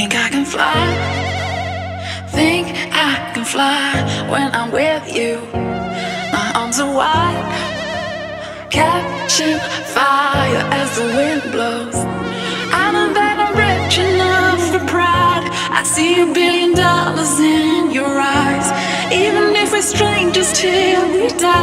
Think I can fly, think I can fly when I'm with you. My arms are wide, catching fire as the wind blows. I know that I'm rich enough for pride. I see $1 billion in your eyes. Even if we're strangers till we die.